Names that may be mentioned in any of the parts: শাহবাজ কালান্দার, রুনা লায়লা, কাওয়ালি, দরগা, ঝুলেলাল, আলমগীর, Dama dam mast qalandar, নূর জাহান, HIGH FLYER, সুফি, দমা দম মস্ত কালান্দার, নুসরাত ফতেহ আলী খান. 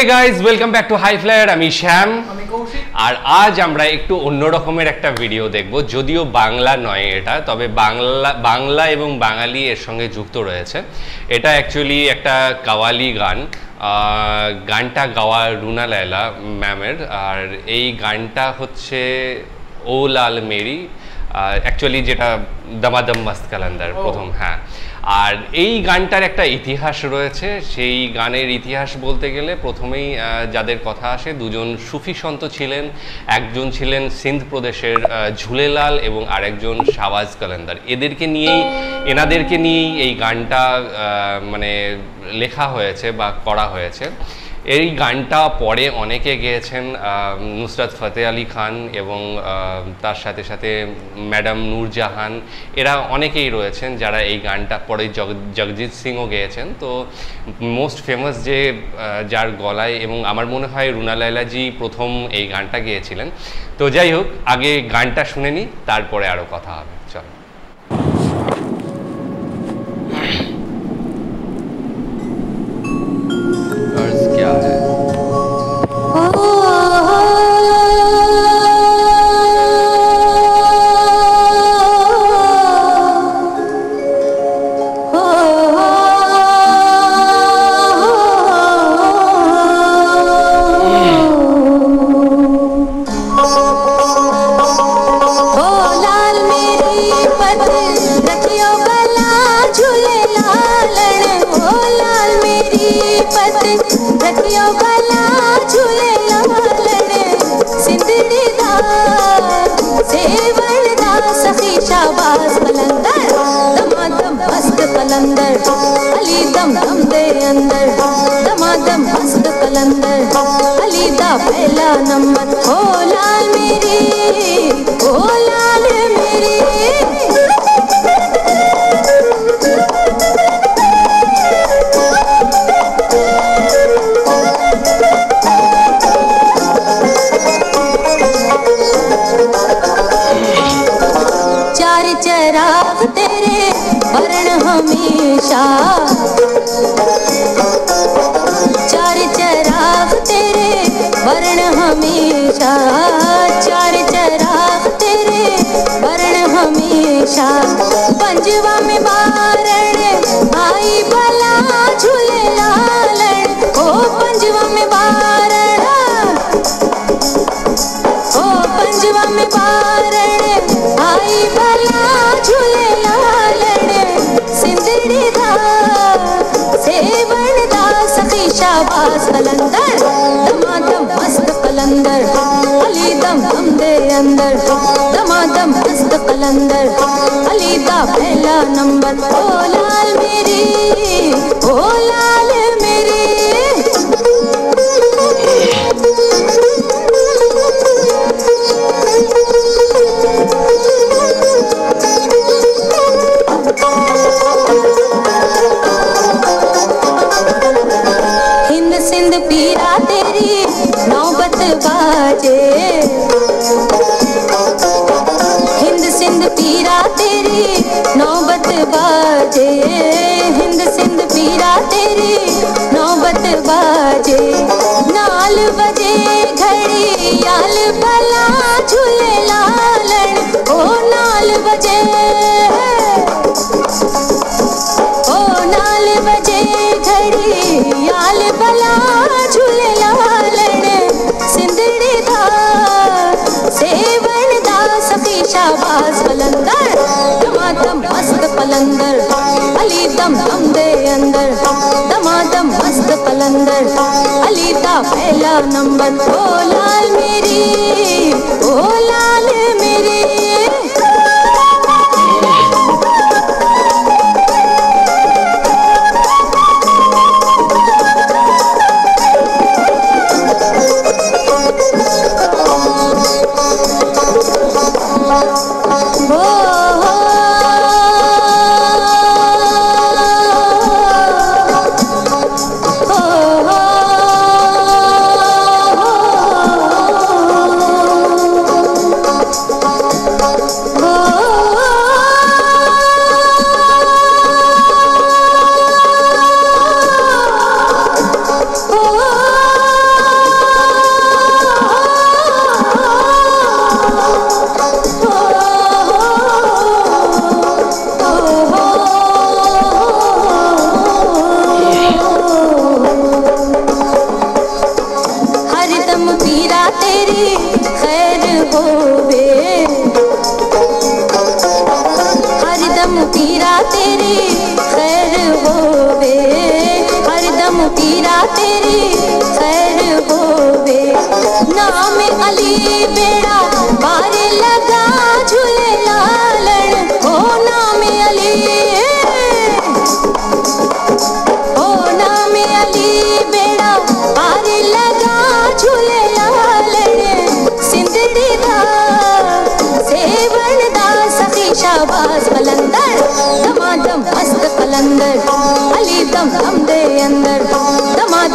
Hey guys, welcome back to High Flyer. আমি শ্যাম, আমি কৌশিক। আর আজ আমরা একটু অন্য রকমের একটা ভিডিও দেখব, যদিও বাংলা নয় এটা, তবে বাংলা এবং বাঙালি এর সঙ্গে যুক্ত রয়েছে। এটা অ্যাকচুয়ালি একটা কাওয়ালি গান, গানটা গাওয়া রুনা লায়লা ম্যামের। আর এই গানটা হচ্ছে ও লাল মেরি, অ্যাকচুয়ালি যেটা দামা দম মস্ত কালান্দার প্রথম। হ্যাঁ, আর এই গানটার একটা ইতিহাস রয়েছে। সেই গানের ইতিহাস বলতে গেলে প্রথমেই যাদের কথা আসে, দুজন সুফি সন্ত ছিলেন, একজন ছিলেন সিন্ধ প্রদেশের ঝুলেলাল এবং আরেকজন শাহবাজ কালান্দার। এনাদেরকে নিয়েই এই গানটা মানে লেখা হয়েছে বা করা হয়েছে। এই গানটা পরে অনেকে গেয়েছেন, নুসরাত ফতেহ আলী খান এবং তার সাথে সাথে ম্যাডাম নূর জাহান, এরা অনেকেই রয়েছেন যারা এই গানটা পরে জগজিৎ সিংও গেয়েছেন। তো মোস্ট ফেমাস যার গলায়, এবং আমার মনে হয় রুনা লায়লাজি প্রথম এই গানটা গেয়েছিলেন। তো যাই হোক, আগে গানটা শুনে নিই, তারপরে আরও কথা হবে। চলো।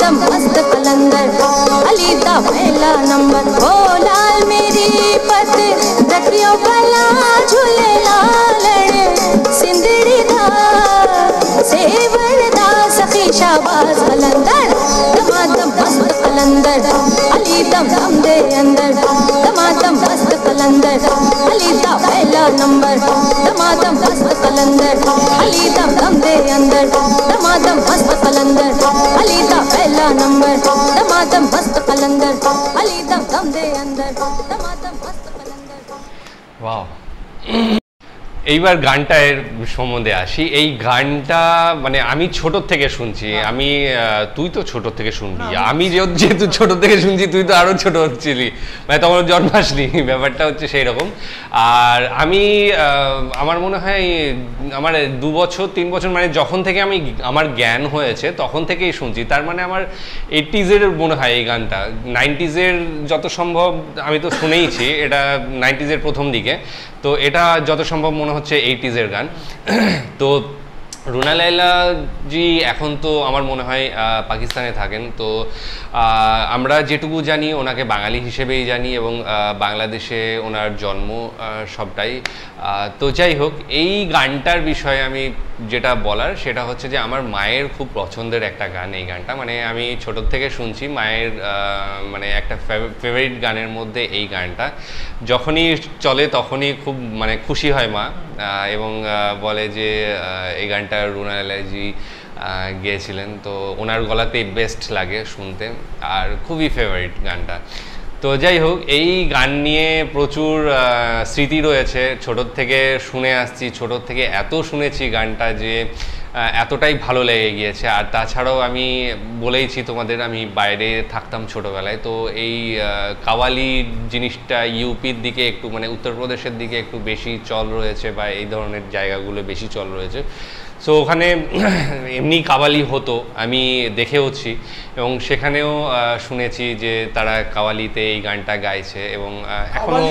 दम मस्त कलंदर अली दा पहला नंबर। ओ लाल मेरी पत दकरियो भला झूले लालड़ सिंदड़ी दा सेवण दा सखी शाबाज कलंदर। दमा दम मस्त कलंदर अली दम दम दे अंदर। दमा दम मस्त कलंदर अली दा पहला नंबर। दमा दम मस्त कलंदर अली दम दम दे अंदर। दमा दम मस्त कलंदर अली दा पहला नंबर। दमा दम मस्त कलंदर अली दम दम दे अंदर। दमा दम मस्त कलंदर। वाओ। এইবার গানটার সম্বন্ধে আসি। এই গানটা মানে আমি ছোট থেকে শুনছি। আমি তুই তো ছোট থেকে শুনবি, আমি যেহেতু ছোট থেকে শুনছি, তুই তো আরও ছোট ছিলি, মানে তখন জন্মাসনি, ব্যাপারটা হচ্ছে সেই রকম। আর আমি আমার মনে হয় আমার 2 বছর 3 বছর মানে যখন থেকে আমি আমার জ্ঞান হয়েছে তখন থেকেই শুনছি। তার মানে আমার 80s মনে হয় এই গানটা। 90s যত সম্ভব আমি তো শুনেইছি, এটা 90s প্রথম দিকে, তো এটা যত সম্ভব মনে হচ্ছে 80s গান। তো রুনা লায়লা জি এখন তো আমার মনে হয় পাকিস্তানে থাকেন, তো আমরা যেটুকু জানি ওনাকে বাঙালি হিসেবেই জানি এবং বাংলাদেশে ওনার জন্ম সবটাই। তো যাই হোক, এই গানটার বিষয়ে আমি যেটা বলার সেটা হচ্ছে যে আমার মায়ের খুব পছন্দের একটা গান এই গানটা, মানে আমি ছোট থেকে শুনছি। মায়ের মানে একটা ফেভারিট গানের মধ্যে এই গানটা, যখনই চলে তখনই খুব মানে খুশি হয় মা, এবং বলে যে এই গানটা রুনা লায়লাজি গেয়েছিলেন, তো ওনার গলাতেই বেস্ট লাগে শুনতে, আর খুবই ফেভারিট গানটা। তো যাই হোক, এই গান নিয়ে প্রচুর স্মৃতি রয়েছে, ছোটোর থেকে শুনে আসছি, ছোটোর থেকে এত শুনেছি গানটা যে এতটাই ভালো লেগে গিয়েছে। আর তাছাড়াও আমি বলেইছি তোমাদের, আমি বাইরে থাকতাম ছোটোবেলায়, তো এই কাওয়ালি জিনিসটা ইউপির দিকে একটু মানে উত্তরপ্রদেশের দিকে একটু বেশি চল রয়েছে, বা এই ধরনের জায়গাগুলো বেশি চল রয়েছে। সো ওখানে এমনি কাওয়ালি হতো, আমি দেখেওছি এবং সেখানেও শুনেছি যে তারা কাওয়ালিতে এই গানটা গাইছে, এবং এখনও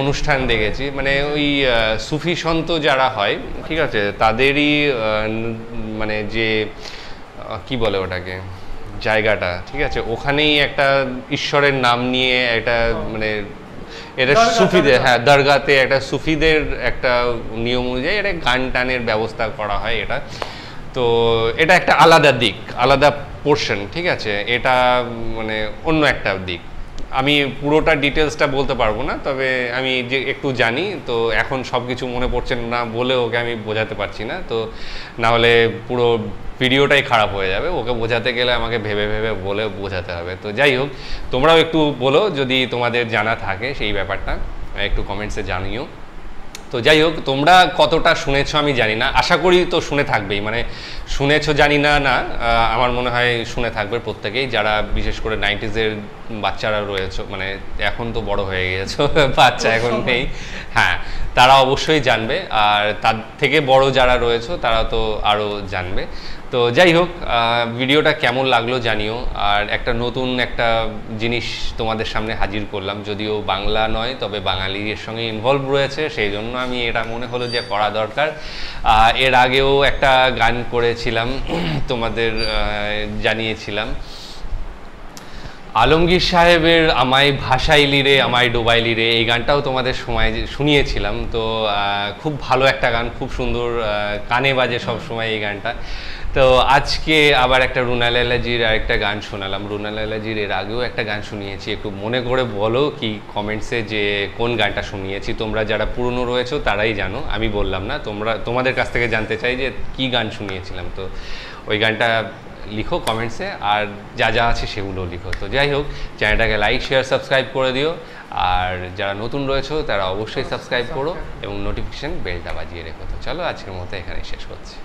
অনুষ্ঠান দেখেছি, মানে ওই সুফি সন্ত যারা হয়, ঠিক আছে, তাদেরই মানে যে কি বলে ওটাকে জায়গাটা, ঠিক আছে, ওখানেই একটা ঈশ্বরের নাম নিয়ে একটা মানে এটা সুফিদের, হ্যাঁ দরগাতে একটা সুফিদের একটা নিয়ম অনুযায়ী এটা গান টানের ব্যবস্থা করা হয়। এটা তো এটা একটা আলাদা দিক, আলাদা পোর্শন, ঠিক আছে, এটা মানে অন্য একটা দিক। আমি পুরোটা ডিটেলসটা বলতে পারবো না, তবে আমি যে একটু জানি, তো এখন সব কিছু মনে পড়ছে না বলে ওকে আমি বোঝাতে পারছি না, তো নাহলে পুরো ভিডিওটাই খারাপ হয়ে যাবে, ওকে বোঝাতে গেলে আমাকে ভেবে ভেবে বলে বোঝাতে হবে। তো যাই হোক, তোমরাও একটু বলো যদি তোমাদের জানা থাকে সেই ব্যাপারটা, একটু কমেন্টসে জানিও। তো যাই হোক, তোমরা কতটা শুনেছো আমি জানি না, আশা করি তো শুনে থাকবেই, মানে শুনেছো জানি না না, আমার মনে হয় শুনে থাকবে প্রত্যেকেই, যারা বিশেষ করে 90s বাচ্চারা রয়েছে, মানে এখন তো বড় হয়ে গেছো, বাচ্চা এখন নেই, হ্যাঁ তারা অবশ্যই জানবে, আর তার থেকে বড় যারা রয়েছে তারা তো আরও জানবে। তো যাই হোক, ভিডিওটা কেমন লাগলো জানিও, আর একটা নতুন একটা জিনিস তোমাদের সামনে হাজির করলাম, যদিও বাংলা নয় তবে বাঙালির সঙ্গে ইনভলভ রয়েছে, সেই জন্য আমি এটা মনে হলো যে করা দরকার। এর আগেও একটা গান করেছিলাম, তোমাদের জানিয়েছিলাম, আলমগীর সাহেবের আমায় ভাসাইলি রে আমায় ডুবাইলি রে, এই গানটাও তোমাদের সময় শুনিয়েছিলাম। তো খুব ভালো একটা গান, খুব সুন্দর কানে বাজে সব সময় এই গানটা। তো আজকে আবার একটা রুনা লায়লাজির আরেকটা গান শোনালাম। রুনা লায়লাজির এর আগেও একটা গান শুনিয়েছি, একটু মনে করে বলো কি কমেন্টসে যে কোন গানটা শুনিয়েছি, তোমরা যারা পুরনো রয়েছো তারাই জানো, আমি বললাম না, তোমরা তোমাদের কাছ থেকে জানতে চাই যে কি গান শুনিয়েছিলাম। তো ওই গানটা লিখো কমেন্টসে, আর যা যা আছে সেগুলো লিখো। তো যাই হোক, চ্যানেলটাকে লাইক শেয়ার সাবস্ক্রাইব করে দিও, আর যারা নতুন রয়েছো তারা অবশ্যই সাবস্ক্রাইব করো এবং নোটিফিকেশান বেলটা বাজিয়ে রেখো। তো চলো, আজকের মতো এখানে শেষ করছি।